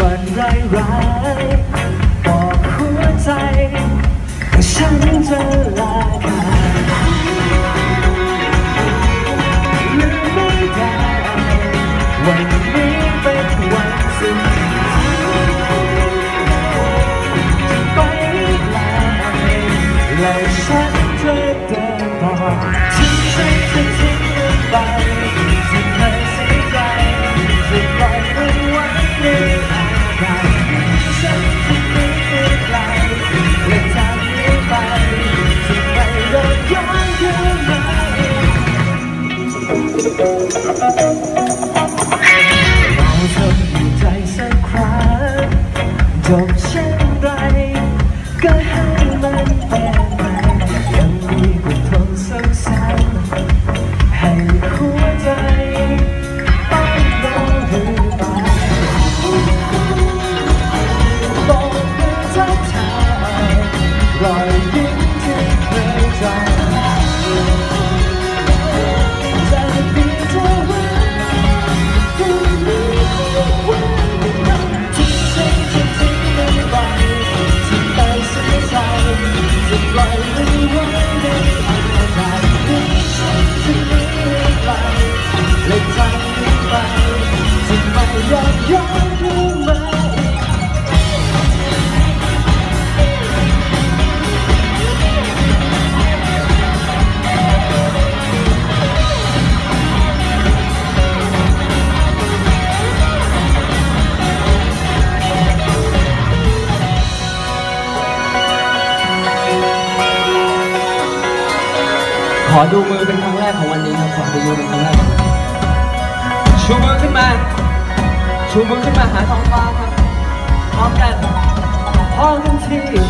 วันร้ายๆบอกหัวใจว่าฉันจะลาลืมไม่ได้วันนี้เป็นวันสุดท้ายและฉันจะเดินต่อถึงฉันจะทิ้งมันไปจะไม่เสียใจจะปล่อยมันไว้ในอากาศฉันจะไม่เปลี่ยนแปลงและทางนี้ไปจะไม่ลดย้อนคืนเราทำให้ใจสักครั้งจบเช่นไรก็ให้มันเป็นขอดูมือเป็นครั้งแรกของวันนี้ครับขอดูมือเป็นครั้งแรกชูมือขึ้นมาชูมือขึ้นมาหาท้องฟ้าครับพร้อมกันพร้อมกันที